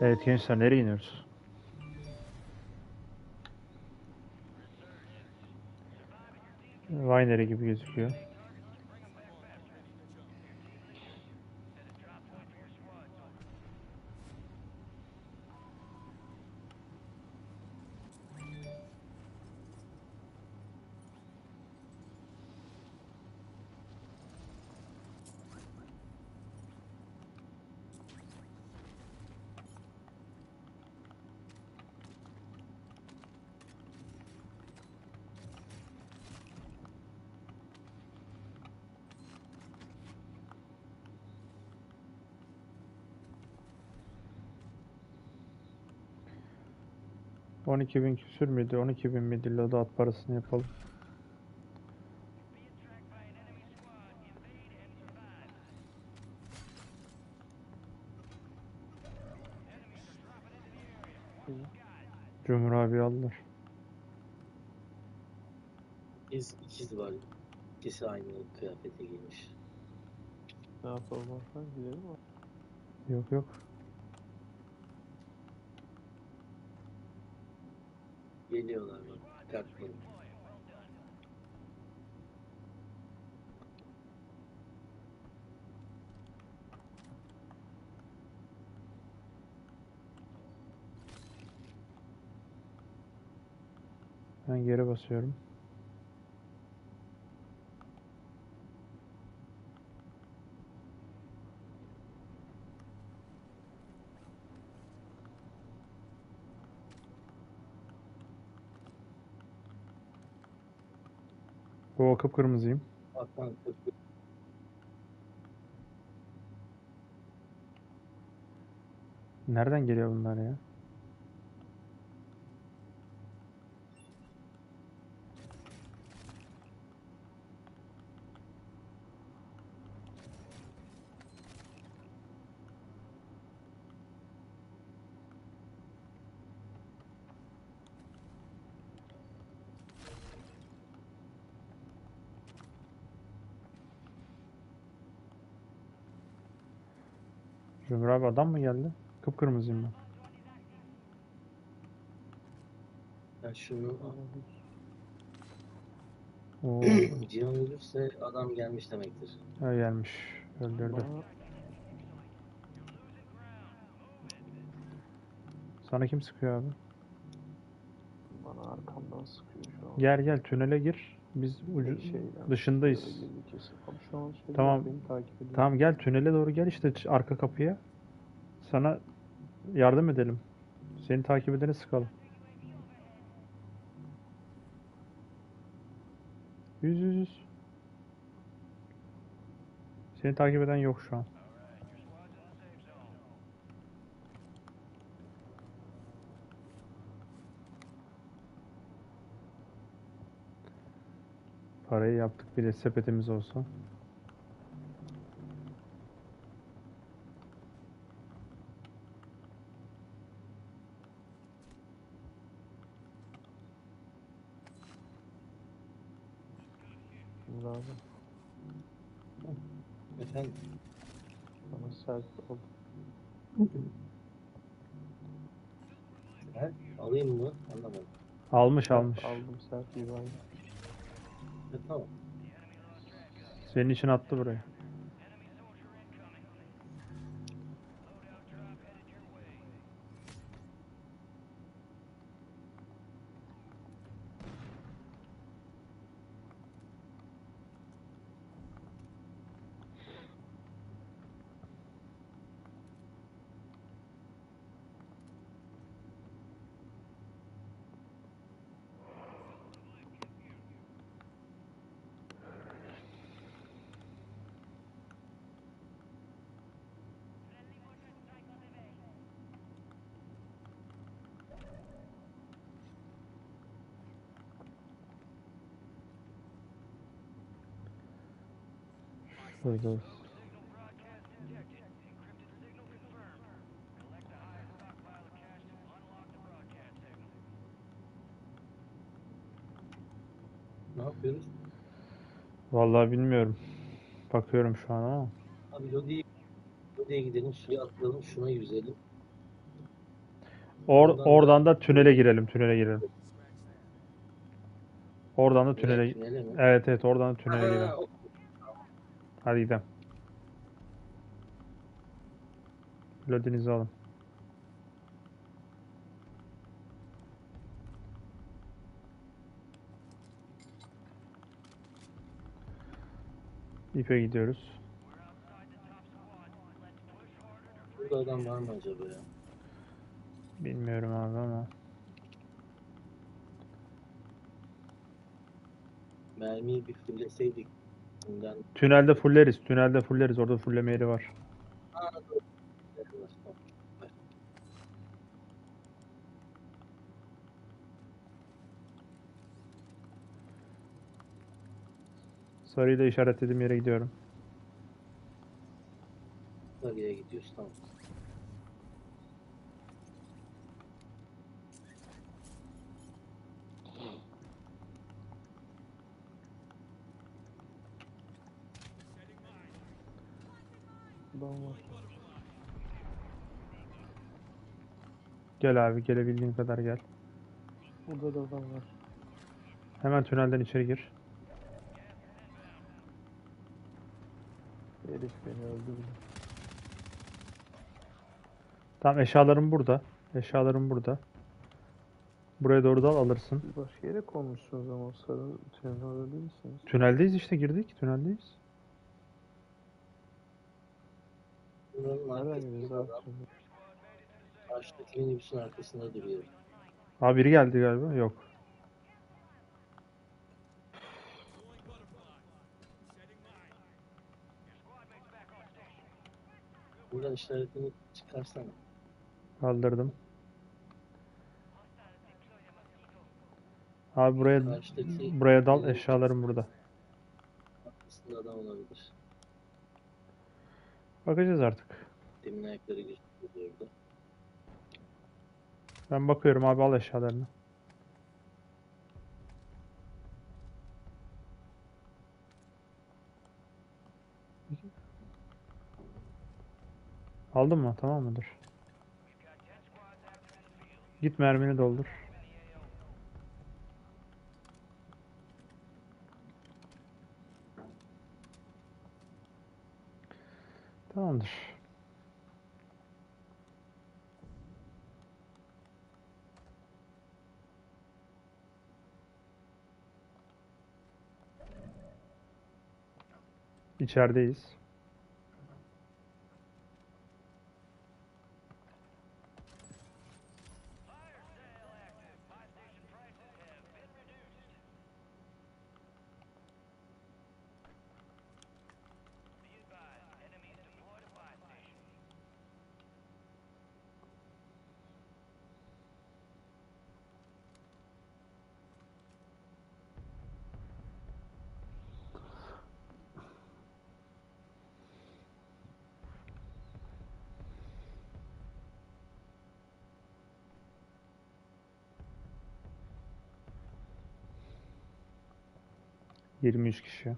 Evet gençler, nereye iniyoruz? Winery gibi gözüküyor. $12.000 küsür müydü? 12.000 miydi? Loda at parasını yapalım. Cumhur abi aldılar. İkiz var. İkisi aynı kıyafete giymiş. Ne yapalım? Gidelim mi? Yok yok. Geliyorlar mı? Takmayın. Ben geri basıyorum. O kıpkırmızıyım. Nereden geliyor bunlar ya? Cumhur abi adam mı geldi? Kıpkırmızıyım ben. Ya şunu alalım. Cihan ölürse adam gelmiş demektir. Ha gelmiş. Öldürdü. Sana kim sıkıyor abi? Bana arkamdan sıkıyor şu an. Gel gel tünele gir. Biz ucu dışındayız. Tamam. Tamam gel tünele doğru gel işte arka kapıya. Sana yardım edelim. Seni takip edene sıkalım. Yüz. Seni takip eden yok şu an. Parayı yaptık bile, sepetimiz olsa. Bravo. Efendim. Bana sert ol. Alayım mı? Anlamadım. Almış. Aldım sert bir bayram. Tamam. Senin için attı buraya. Ne yapıyoruz? Vallahi bilmiyorum. Bakıyorum şu an ama. Abi lodiye gidelim, suya atlayalım, şuna yüzelim. Oradan da tünele girelim, Oradan da tünele. Evet evet, oradan da tünele girelim. Hadi gidelim. Lodinizi alın. İpe gidiyoruz. Burada adam var mı acaba ya? Bilmiyorum abi ama. Mermiyi bir fulleseydik. Bundan... Tünelde fulleriz. Orada fulleme yeri var. Aa, doğru. Sarıyı da işaretlediğim yere gidiyorum. Sarıya gidiyoruz, tamam. Gel abi, gelebildiğin kadar gel. Burada da adam var. Hemen tünelden içeri gir. Herif beni öldürdü. Tamam, eşyalarım burada. Buraya doğru dal, alırsın. Siz başka yere konmuşsunuz ama sarı tünelde değil misiniz? Tüneldeyiz işte, girdik. Karşıdaki minibüsün arkasında duruyor. Abi biri geldi galiba. Yok. Buradan işaretini çıkarsana. Kaldırdım. Abi buraya dal, eşyalarım burada. Arkasında adam olabilir. Bakacağız artık. Demin ayakları gözüküyor orada. Ben bakıyorum abi, al eşyalarını. Aldın mı? Tamam mıdır? Git mermini doldur. Tamamdır. İçerideyiz. ...23 kişi.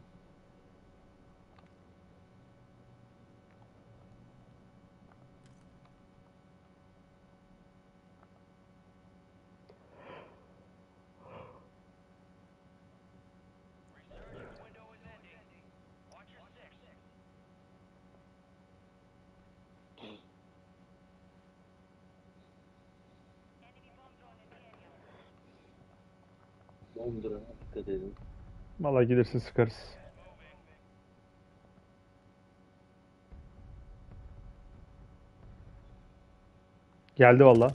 Londra, dikkat edin. Vallahi gelirse sıkarız. Geldi vallahi.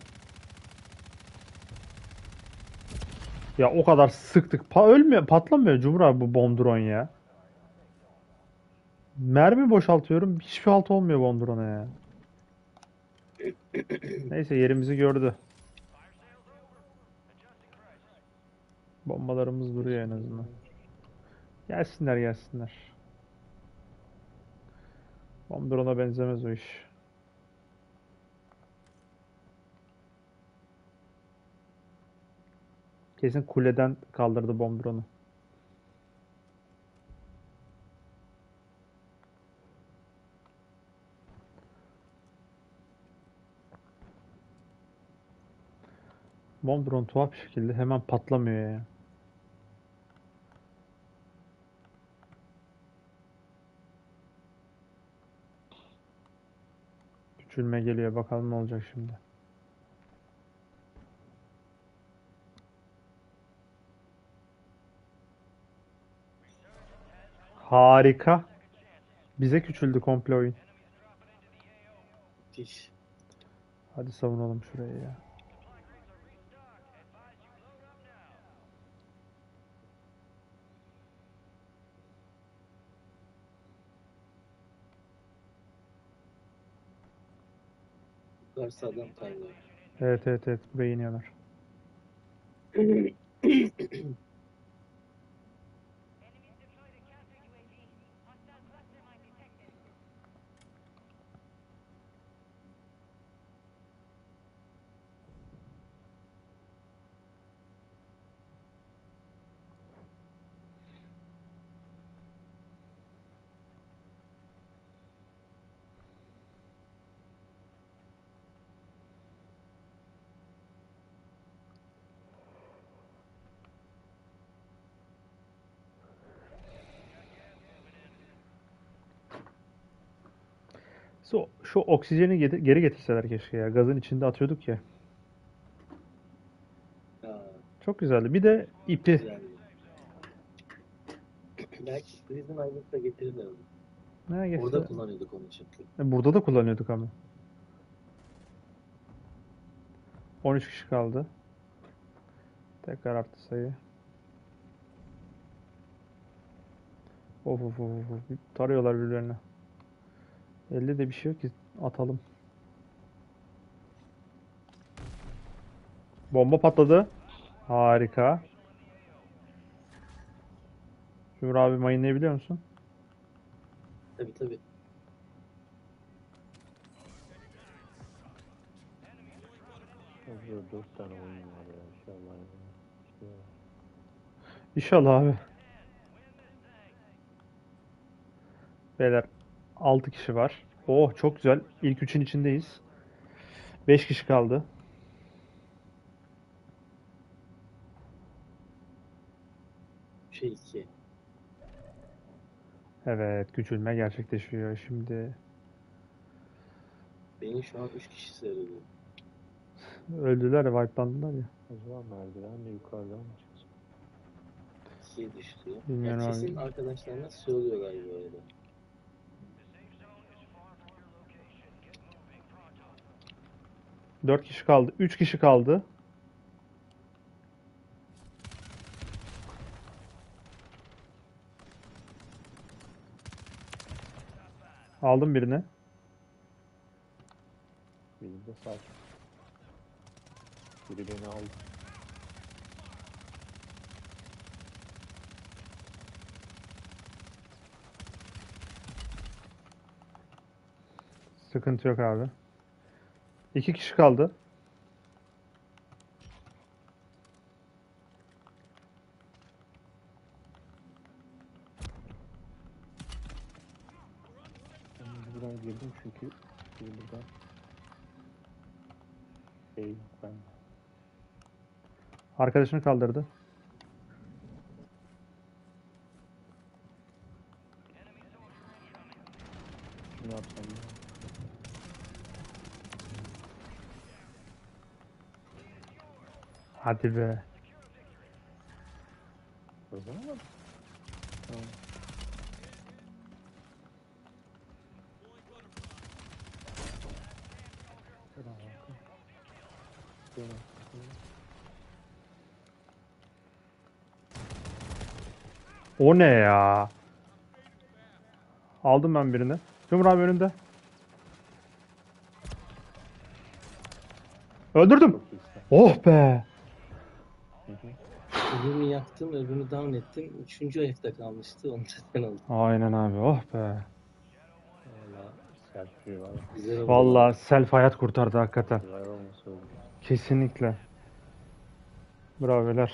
Ya o kadar sıktık. Patlamıyor Cumhur abi bu bomb drone ya. Mermi boşaltıyorum. Hiçbir halt olmuyor bomb drone'a ya. Neyse, yerimizi gördü. Bombalarımız duruyor en azından. Gelsinler gelsinler. Bomb drone'a benzemez o iş. Kesin kuleden kaldırdı bomb drone'u. Bomb drone tuhaf bir şekilde hemen patlamıyor ya. Küçülme geliyor. Bakalım ne olacak şimdi. Harika. Bize küçüldü komple oyun. Hadi savunalım şurayı ya. Sağdan kaydı. Evet. Buraya iniyorlar. Şu oksijeni geri getirseler keşke ya. Gazın içinde atıyorduk ya. Çok güzeldi. Bir de ipi. Belki prizin aynısı da getirilmiyor. Burada kullanıyorduk onun için. Burada da kullanıyorduk ama. 13 kişi kaldı. Tekrar arttı sayı. Of. Tarıyorlar birbirlerine. Elde de bir şey yok ki atalım. Bomba patladı. Harika. Şümür abi mayınlayabiliyor musun? Tabii. İnşallah abi. Beyler. 6 kişi var. Oh çok güzel. İlk 3'ün içindeyiz. 5 kişi kaldı. Evet. Küçülme gerçekleşiyor şimdi. Beni şu an 3 kişi seyrediyor. Öldüler. Wipelandılar ya. O zaman merdivenle yukarıdan mı çıkacak? 2'ye düştü. Kesin arkadaşlarına söylüyor galiba öyle. Dört kişi kaldı. 3 kişi kaldı. Aldım birini. Biri de sağ. Biri beni aldı. Sıkıntı yok abi. 2 kişi kaldı. Ben buradan girdim çünkü burada şey ben. Arkadaşını kaldırdı. Ne yapsam ya? Hadi be. Tamam. O ne ya? Aldım ben birini. Cumhur abi önünde. Öldürdüm. Oh be. Öbürünü yaktım, öbürünü down ettim. 3. ayakta kalmıştı, onu zaten aldım. Aynen abi, oh be. Valla self hayat kurtardı hakikaten. Kesinlikle. Bravo'lar.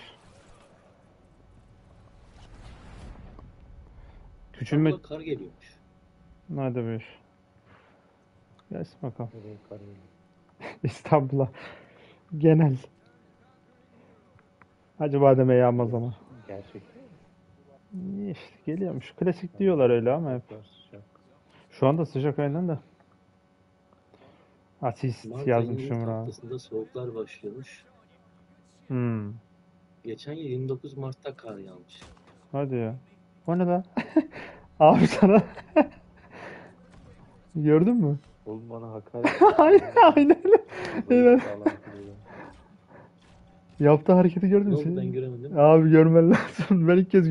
Küçülme... Abla kar geliyormuş. Nerede bir? Gelsin bakalım. İstanbul'a. Genel. Acaba deme yağmaz ama. Gerçek. İşte geliyormuş. Klasik diyorlar öyle ama hep. Şu anda sıcak aynen de. Asist yazmış Ömür abi. Haftasında soğuklar başlamış. Hmm. Geçen yıl 29 Mart'ta kar yağmış. Hadi ya. O ne lan? Abi sana gördün mü? Oğlum bana hakaret. Aynen. Evet. Yaptığı hareketi gördün mü? Yok, ben göremedim. Abi görmen lazım. Ben ilk kez